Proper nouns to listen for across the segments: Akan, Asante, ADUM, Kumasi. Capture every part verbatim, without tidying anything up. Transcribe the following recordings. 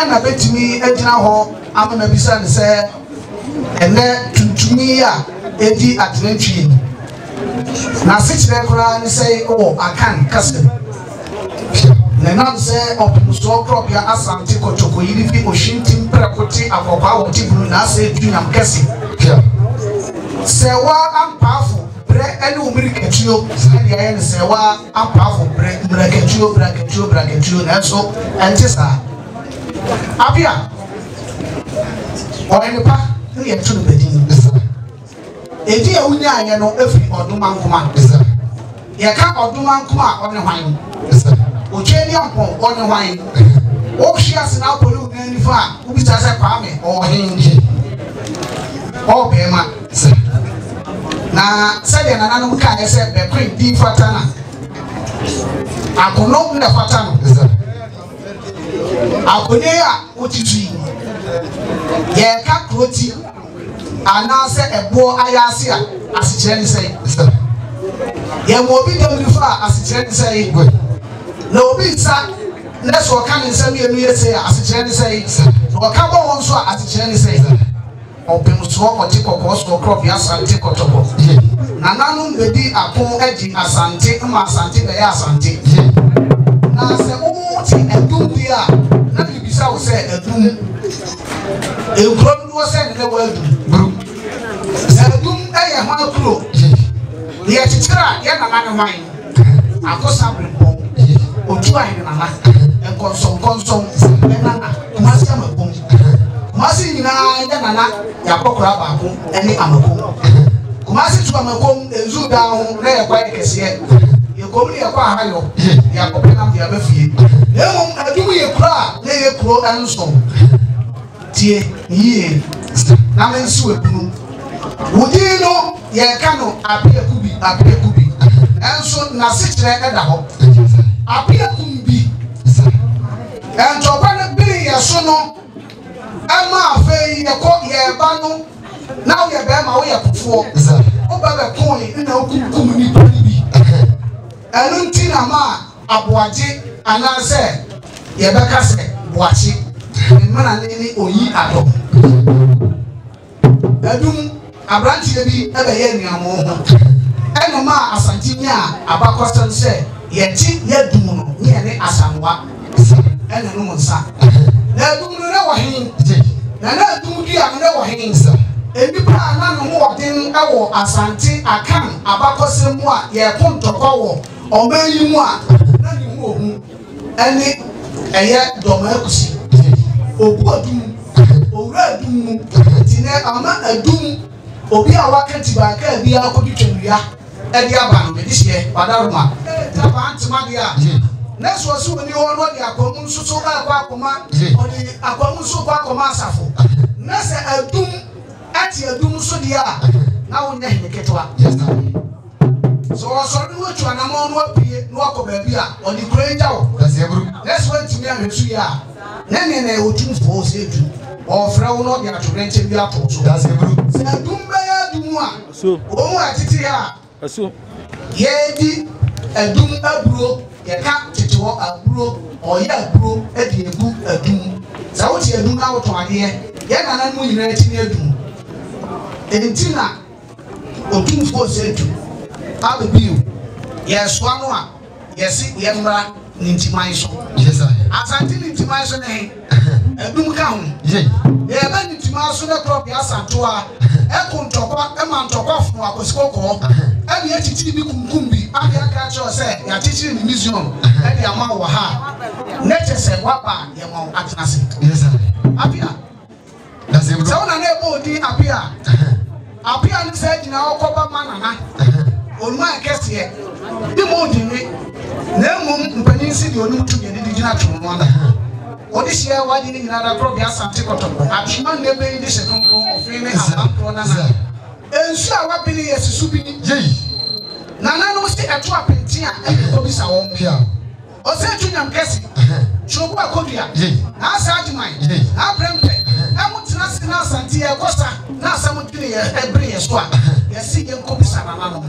and I bet me at now. I'm gonna be saying, and then to me, Eddie at Nancy. Now sit there and say, oh, I can't cast him. Then I say, oh, so crop your Asante Kotoko, you live in Oshintin, Prakoti, Akopa, or Tibuna, say, I'm casting. Say, what I'm powerful. Enu mreketio sadi aye ne sewa apafo mreketio mreketio mreketio na so enti sa abia oyeni pa ni yetu no bedin disa edi e wunya anye no afri oduma nkoma disa ye ka oduma nkoma one hwan disa ocheni ampon one hwan o hwia se na polu nani fa ubi sa se kwa me o hin ni o be ma disa na said na nanu ka ya se be queen di fatana akono na fatana akonya otiti ye ka kroti ana se ebo ayase a asichire ni sei ye mo bi dem rifa asichire ni sei gwe na obi sa na so ka ni nsam ye nu ye sei asichire ni sei so ka bo won so asichire ni sei Opensuo otikoko so crop ya Asante Kotoko. Na nanu mbedi akon eji Asante ma Asante be ya Asante. Na se o ti edun dia na bi bi sa o se edun. E kro nwo se ne wa edun. Se edun e ya hwa kro. Ye titira ye na nanu hwan. Akosa brepon. Otu ahin na na. E konson konson be na na. Masia ma pon. Masi ni na ya na na ya kokura ba ku ani amako kumasi tu amako enzu da hu na ya kwa dikese ye yekomu ya kwa ha yo ya kopena ya bafie emu adumu ye kura na ye kuro anso tie ye na mensu epunu udino ye kanu apia kubi apia kubi anso na sikire eda ho apia kumbi anto kwa na biri ya so no Emma, fair, a court, yeah, Bano. Now you're Bama, we are before. Oh, Baba, coin, and no good community. And Untina, ma, a boite, and I said, Yabaka said, watch it. And Manani, or ye at home. A doom, a branch, maybe, ever any more. And a ma, a Santina, a Bacostan said, Yet, yet, Duno, nearly as I'm what. And a woman, sir. Na dum na wahin na na dum dia na wahin sa ebi pa na no wodin ewo Asante akan abakosem a ye kontoko wo omayi mu a na ni mu ohun ani eye domakusi obu adum owura adum ti na ama adum obi a wakati ba ka bi akodi twuria e di aba me di hye padaruma ta ba antima dia Next was when you already are common so Aquacoma or the Aquamuso Aquama Safo. Next, a doom at your doom so dear. Now, never get one. So I saw you to an amount of walk of a beer or the great out. That's what you are. Then I would do for safety or frown on your to rent in your post. That's a group. Say, Dumbaya Duma. So, oh, I did here. Yea, a Dumba broke. Your cat to a bro or yet bro at the book a doom. So, what's your doom out on here? Yet an unwilling near doom. And Tina, or two four said to I'll be you. Yes, one one. Yes, Yamra, Nintimaison. Yes, sir. As I did Nintimaison, eh? A doom count. Yes. There are Nintimaison crop, yes, and two are. A contour, a man top off, no, I was called. And yet it will be. I catch yourself, you are teaching the museum, and the amount of her. Nature said, Wapa, the amount of Atlantic. Yes, sir. Appear. That's it. So, I never did appear. Appear and said, you know, copper man, on my guest here. The more you make, no one can see your new to the indigenous one. What is here? Why didn't you have a problem? Yes, I'm taking a human never in this room of feeling and so I will be a souvenir. Nana no see a trap in Tia and the police are on here. Or say to them, Cassie, Chopa Kodia, Nasadimai, Abrempe, Amutas Nasantia Costa, Nasamutia, and Bria Swat. You see your Copisa Mamma.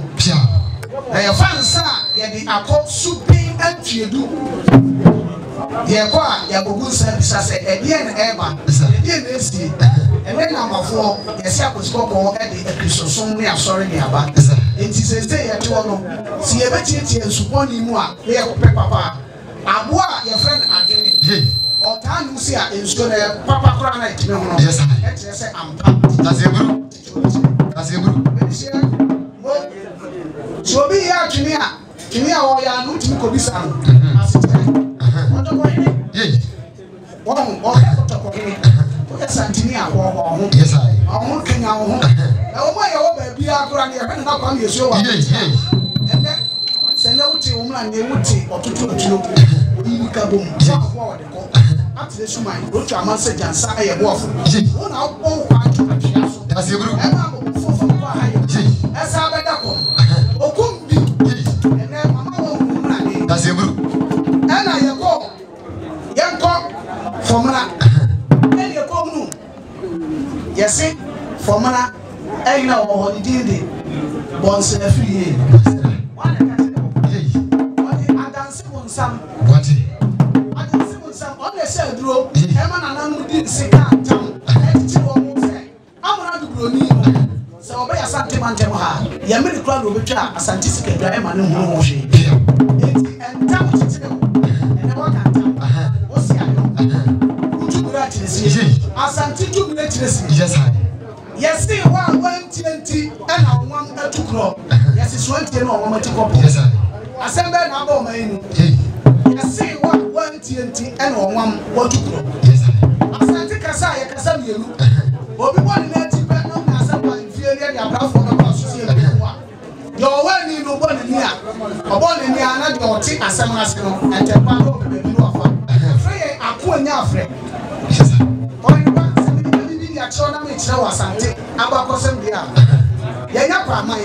They are fans, they are called Supreme and Chiadu. Ye kwa ya bugun service ase e bien eba e bien esi e me number four ye se akosiko ko e de episoson ni asori ni aba enti se se ye to no si ye betieti nsuponi mu a ye ko papa abo a ye friend agene o ta nu si a enso na papa kura na itime ho no yes sir e ti se am that's ebru that's ebru be se so bi ya timi a timi a o ya nu timi ko bisa no One or Santini, I won't yes, I won't think I won't. Oh, my old baby, I grant your hand up on your show. And then send out to woman, they would take or to two children. We kaboom, jump forward. After this, my brother, I must say, and say, I walk. One out, oh, I do. That's your group. And I will fall from the high. That's how I got one. Oh, come be. And then my mother, that's your group. And I go. Young cop. Formula, and you come no. You see, formula, and you know what you did. Bonds in a free. What I dance on some. What I dance on some. On the cell drop, Herman and Amu didn't sit down. I'm not to grow me. So, by Asante Mantemoha, the American crowd will be charged as anticipated. I am a new motion. And tell me to tell. And I want to tell. What's your name? Asante two minutes. Yes, I. Yes, they one twenty and I want a two crop. Yes, it's twenty and I want to copy. Yes, I. Assemble an abdomen. Yes, they one one twenty and I want what to crop. Yes, I. Asante Casaya Casamio. Obi one in that no Casapa inferior for the process. Your one in no one in here. A one in the other, your tea assemblation and the part of the new offer. Frey, I put your friend. Chona me chira wasante abakose mbia ye yakwa mai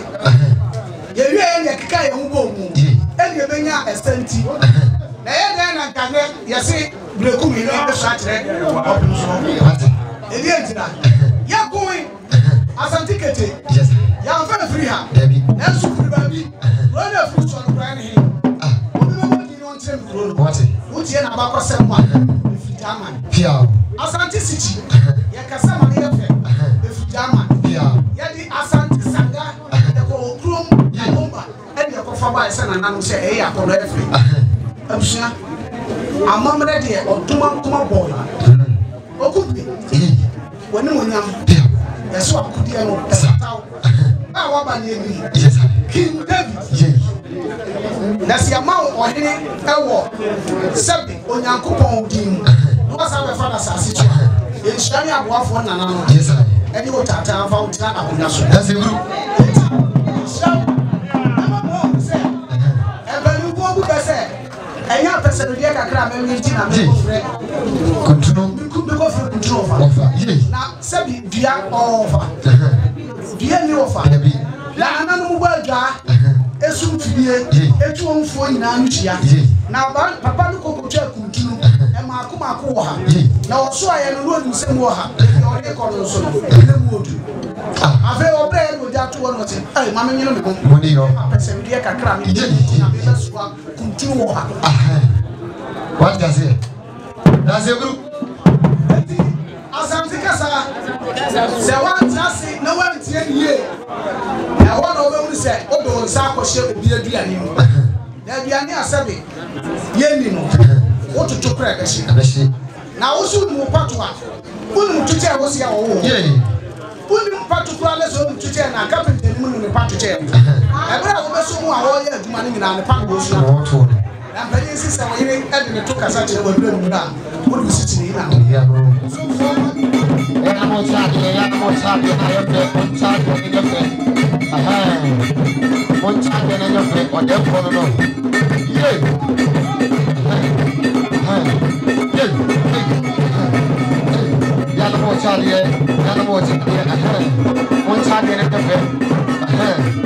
ye ye ye kika ye hubo mu e ye benya Asante na ye na na kane ye se breku mi na satre e ye ntina ye kuwi Asante kete ye anfa free ha na su free baby ro na free so no ran he obi mo di no ntem ro wati uti ye na abakose mwa fitaman pia Asante city ye kasa ma ye fe efudama ya ye di Asante sanga ye ko okrum ya bomba e ye ko fa ba ese na nanu se e ya ko re fe abusha amamre de otuma kuma boy okupe woni wonyam ye so akudi eno taw ba wa ba ni ebi King David nasi amao ohene ewo sebi onyankopon odin no sa be fa na sasi tu e shari abuafo na na no yes sir any water ta fa uta abuna so that's a group amao se ebelu bo bu bese eya person de kakra me mi na me control control control over na sebi dia over dia ni over la ananu bo adwa esu fie etu onfo nyina nutia na papa no kokotu akuntunu e ma akoma akwo ha na oso aye no ro nsem wo ha o re ko nso no odu afa obre no jato wo no te ai ma menye no me kon mo ni yo person die kakra me na be so akuntunu wo ha what does it does it group Asante Kasa se wan trase na wan tie nie na wan obo mu se obo nsa akɔhye obi aduane mu na aduane asɛbe ye ni no wototo kra bɛhye bɛhye na wosu mu pato a wonu tutu a wosia wo ye wonu pato kra le so tutu na kapenta ni mu ne pato che ebra wo bɛso mu a wo ye aduma ne nyina ne pato wo so woto na bɛnyi sisa wo yire ade ne to kasa che wo adura mu na wo du sitini na I'm not happy, I'm not happy, I'm not happy,